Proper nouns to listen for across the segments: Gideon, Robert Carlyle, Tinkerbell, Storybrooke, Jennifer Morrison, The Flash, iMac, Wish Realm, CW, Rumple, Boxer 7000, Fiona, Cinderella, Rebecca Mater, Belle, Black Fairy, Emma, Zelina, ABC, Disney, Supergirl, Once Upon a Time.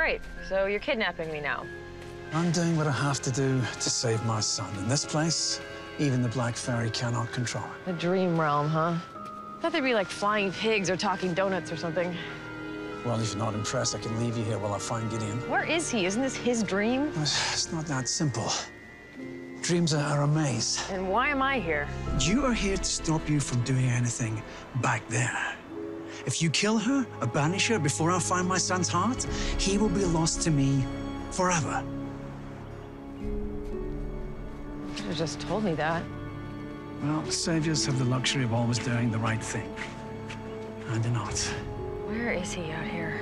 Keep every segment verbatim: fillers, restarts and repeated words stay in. great. So you're kidnapping me now. I'm doing what I have to do to save my son. In this place, even the Black Fairy cannot control it. The dream realm, huh? I thought they'd be like flying pigs or talking donuts or something. Well, if you're not impressed, I can leave you here while I find Gideon. Where is he? Isn't this his dream? It's not that simple. Dreams are a maze. And why am I here? You are here to stop you from doing anything back there. If you kill her or banish her before I find my son's heart, he will be lost to me forever. You could have just told me that. Well, saviors have the luxury of always doing the right thing. I do not. Where is he out here?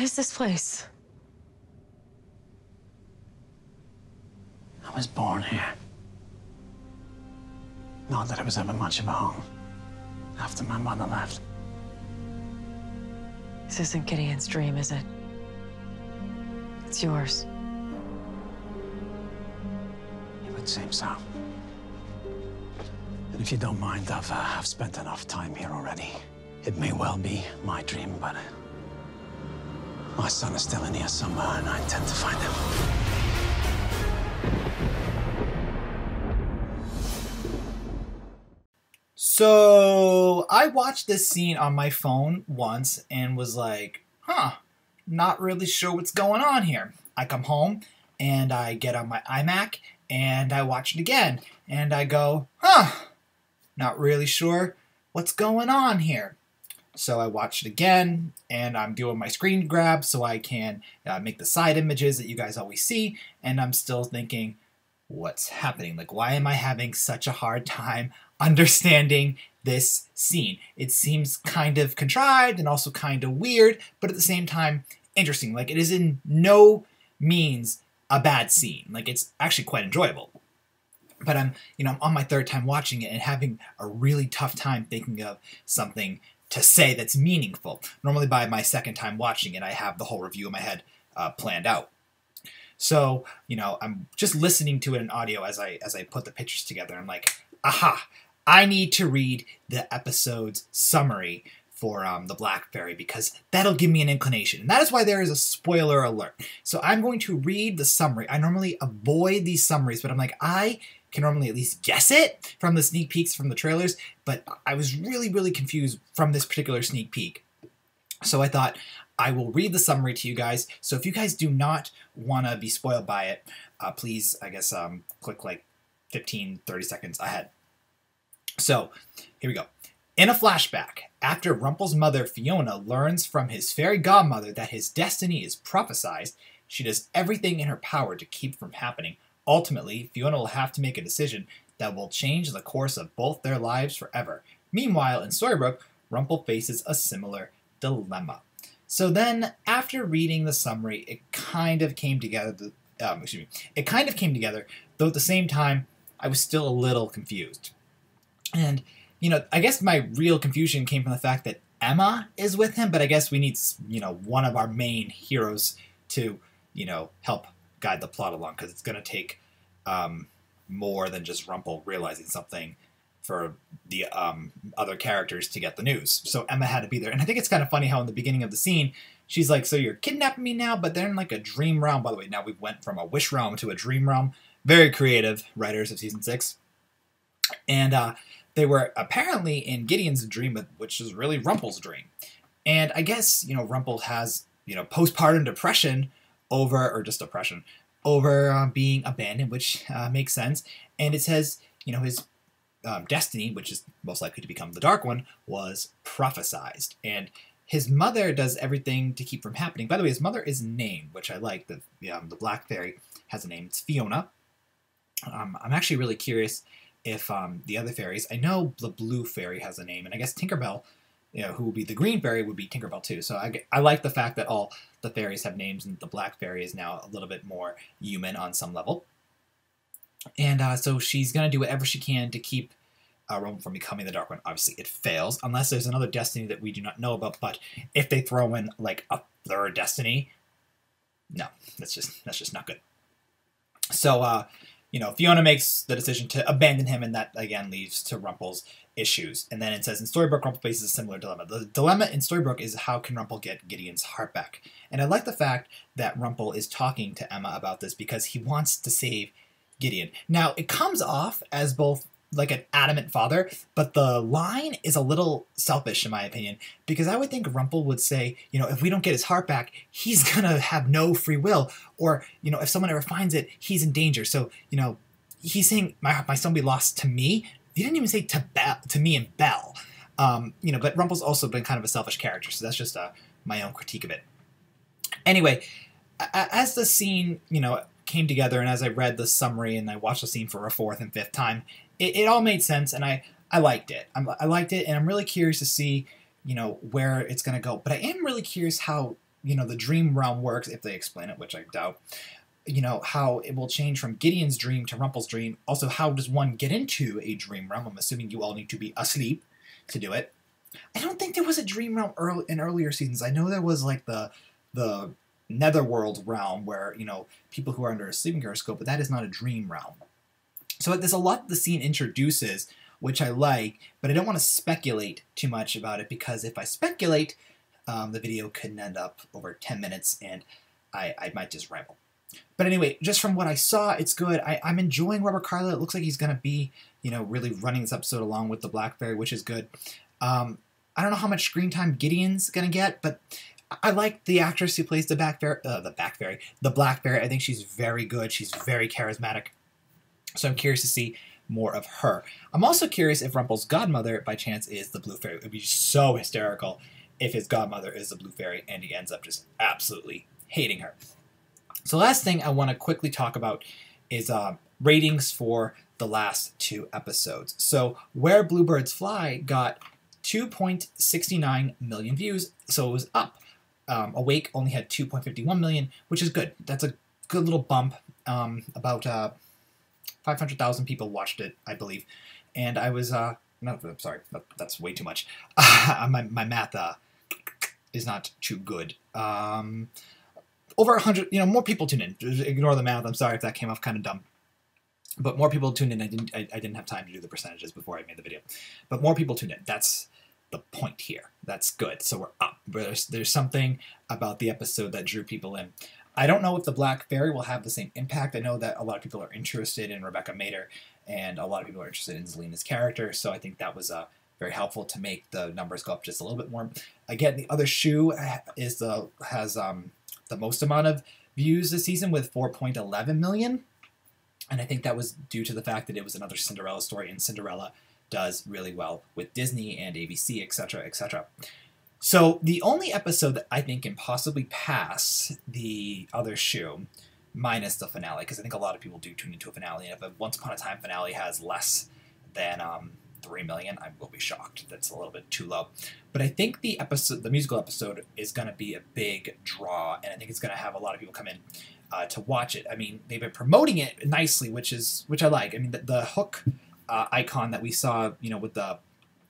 What is this place? I was born here. Not that it was ever much of a home after my mother left. This isn't Gideon's dream, is it? It's yours. It would seem so. And if you don't mind, I've, uh, I've spent enough time here already. It may well be my dream, but... my son is still in here somewhere, and I intend to find him. So I watched this scene on my phone once and was like, huh, not really sure what's going on here. I come home, and I get on my iMac, and I watch it again. And I go, huh, not really sure what's going on here. So I watched it again, and I'm doing my screen grab so I can uh, make the side images that you guys always see, and I'm still thinking, what's happening? Like, why am I having such a hard time understanding this scene? It seems kind of contrived and also kind of weird, but at the same time, interesting. Like, it is in no means a bad scene. Like, it's actually quite enjoyable. But I'm, you know, I'm on my third time watching it and having a really tough time thinking of something to say that's meaningful. Normally by my second time watching it, I have the whole review in my head uh, planned out. So, you know, I'm just listening to it in audio as I as I put the pictures together. I'm like, aha, I need to read the episode's summary for um, The Black Fairy, because that'll give me an inclination. And that is why there is a spoiler alert. So I'm going to read the summary. I normally avoid these summaries, but I'm like, I can normally at least guess it from the sneak peeks from the trailers, but I was really, really confused from this particular sneak peek. So I thought I will read the summary to you guys. So if you guys do not want to be spoiled by it, uh, please, I guess, um, click like fifteen, thirty seconds ahead. So here we go. In a flashback, after Rumple's mother, Fiona, learns from his fairy godmother that his destiny is prophesized, she does everything in her power to keep from happening. Ultimately, Fiona will have to make a decision that will change the course of both their lives forever. Meanwhile, in Storybrooke, Rumple faces a similar dilemma. So then, after reading the summary, it kind of came together. The, um, excuse me, it kind of came together, though at the same time, I was still a little confused. And you know, I guess my real confusion came from the fact that Emma is with him, but I guess we need, you know, one of our main heroes to, you know, help guide the plot along, because it's going to take um, more than just Rumple realizing something for the um, other characters to get the news. So Emma had to be there. And I think it's kind of funny how in the beginning of the scene, she's like, so you're kidnapping me now, but they're in like a dream realm. By the way, now we went from a wish realm to a dream realm. Very creative writers of season six. And uh, they were apparently in Gideon's dream, which is really Rumple's dream. And I guess, you know, Rumple has, you know, postpartum depression over, or just depression, over um, being abandoned, which uh, makes sense. And it says, you know, his um, destiny, which is most likely to become the Dark One, was prophesized. And his mother does everything to keep from happening. By the way, his mother is named, which I like. The, um, the Black Fairy has a name. It's Fiona. Um, I'm actually really curious if um, the other fairies, I know the blue fairy has a name, and I guess Tinkerbell, you know, who would be the green fairy, would be Tinkerbell too. So I, I like the fact that all the fairies have names, and the black fairy is now a little bit more human on some level. And uh, so she's going to do whatever she can to keep uh, Rumple from becoming the Dark One. Obviously, it fails, unless there's another destiny that we do not know about. But if they throw in, like, a third destiny, no, that's just, that's just not good. So, uh, you know, Fiona makes the decision to abandon him, and that, again, leads to Rumple's issues. And then it says, in Storybrooke, Rumple faces a similar dilemma. The dilemma in Storybrooke is, how can Rumple get Gideon's heart back? And I like the fact that Rumple is talking to Emma about this, because he wants to save Gideon. Now, it comes off as both like an adamant father, but the line is a little selfish, in my opinion, because I would think Rumple would say, you know, if we don't get his heart back, he's gonna have no free will, or, you know, if someone ever finds it, he's in danger. So, you know, he's saying, my, my son will be lost to me. He didn't even say to, Belle, to me and Belle. Um, you know, but Rumple's also been kind of a selfish character, so that's just uh, my own critique of it. Anyway, as the scene, you know, came together, and as I read the summary and I watched the scene for a fourth and fifth time, it, it all made sense, and I I liked it. I'm, I liked it, and I'm really curious to see, you know, where it's going to go. But I am really curious how, you know, the dream realm works, if they explain it, which I doubt. You know, how it will change from Gideon's dream to Rumple's dream. Also, how does one get into a dream realm? I'm assuming you all need to be asleep to do it. I don't think there was a dream realm early, in earlier seasons. I know there was like the the netherworld realm where, you know, people who are under a sleeping gyroscope, but that is not a dream realm. So there's a lot the scene introduces, which I like, but I don't want to speculate too much about it, because if I speculate, um, the video could end up over ten minutes, and I, I might just ramble. But anyway, just from what I saw, it's good. I, I'm enjoying Robert Carlyle. It looks like he's going to be, you know, really running this episode along with the Black Fairy, which is good. Um, I don't know how much screen time Gideon's going to get, but I like the actress who plays the Black Fairy, uh, the Black Fairy, the Black Fairy. I think she's very good. She's very charismatic. So I'm curious to see more of her. I'm also curious if Rumple's godmother, by chance, is the Blue Fairy. It would be so hysterical if his godmother is the Blue Fairy and he ends up just absolutely hating her. So last thing I want to quickly talk about is uh, ratings for the last two episodes. So Where Bluebirds Fly got two point six nine million views, so it was up. Um, Awake only had two point five one million, which is good. That's a good little bump. Um, about uh, five hundred thousand people watched it, I believe. And I was, uh, no, I'm sorry, no, that's way too much. Uh, my, my math uh, is not too good. Um, over one hundred, you know, more people tuned in. Ignore the math, I'm sorry if that came off kind of dumb. But more people tuned in. I didn't, I, I didn't have time to do the percentages before I made the video. But more people tuned in. That's the point here. That's good. So we're up. There's, there's something about the episode that drew people in. I don't know if the Black Fairy will have the same impact. I know that a lot of people are interested in Rebecca Mater, and a lot of people are interested in Zelina's character, so I think that was uh, very helpful to make the numbers go up just a little bit more. Again, the other shoe is the has um, the most amount of views this season with four point one one million, and I think that was due to the fact that it was another Cinderella story, and Cinderella does really well with Disney and A B C, et cetera, et cetera. So the only episode that I think can possibly pass the other shoe, minus the finale, because I think a lot of people do tune into a finale, and if a Once Upon a Time finale has less than um, three million, I will be shocked. That's a little bit too low. But I think the episode, the musical episode, is going to be a big draw, and I think it's going to have a lot of people come in uh, to watch it. I mean, they've been promoting it nicely, which is which I like. I mean, the, the hook Uh, icon that we saw, you know, with the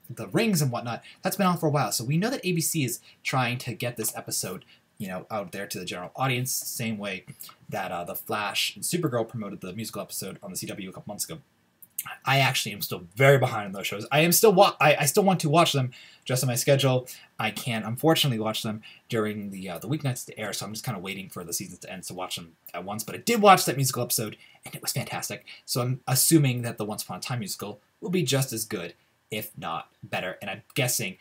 the rings and whatnot, that's been on for a while. So we know that A B C is trying to get this episode, you know, out there to the general audience, same way that uh, The Flash and Supergirl promoted the musical episode on the C W a couple months ago. I actually am still very behind on those shows. I am still wa I, I still want to watch them, just on my schedule. I can't, unfortunately, watch them during the uh, the weeknights to air, so I'm just kind of waiting for the seasons to end to watch them at once. But I did watch that musical episode, and it was fantastic. So I'm assuming that the Once Upon a Time musical will be just as good, if not better. And I'm guessing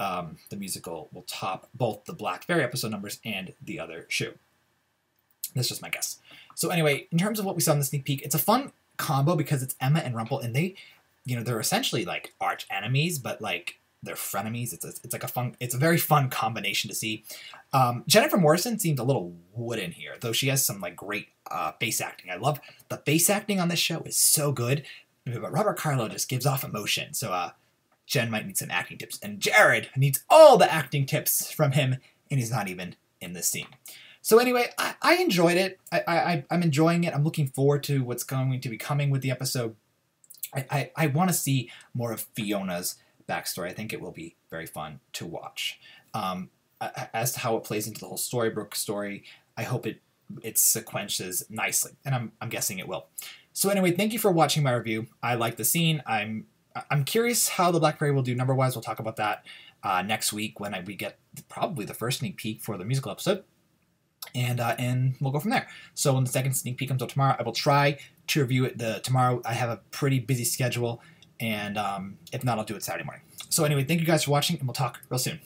um, the musical will top both the Black Fairy episode numbers and the other shoe. That's just my guess. So anyway, in terms of what we saw in the sneak peek, it's a fun combo because it's Emma and Rumple, and they, you know, they're essentially like arch enemies, but like they're frenemies. It's a, it's like a fun, it's a very fun combination to see. Um, Jennifer Morrison seems a little wooden here, though she has some like great uh, bass acting. I love the bass acting on this show is so good, but Robert Carlyle just gives off emotion. So uh, Jen might need some acting tips, and Jared needs all the acting tips from him, and he's not even in this scene. So anyway, I, I enjoyed it. I, I, I'm enjoying it. I'm looking forward to what's going to be coming with the episode. I, I, I want to see more of Fiona's backstory. I think it will be very fun to watch. Um, as to how it plays into the whole Storybrooke story, I hope it it sequences nicely, and I'm I'm guessing it will. So anyway, thank you for watching my review. I like the scene. I'm I'm curious how the Black Fairy will do number wise. We'll talk about that uh, next week when I, we get probably the first sneak peek for the musical episode. And, uh, and we'll go from there. So when the second sneak peek comes out tomorrow, I will try to review it the tomorrow. I have a pretty busy schedule, and um, if not, I'll do it Saturday morning. So anyway, thank you guys for watching, and we'll talk real soon.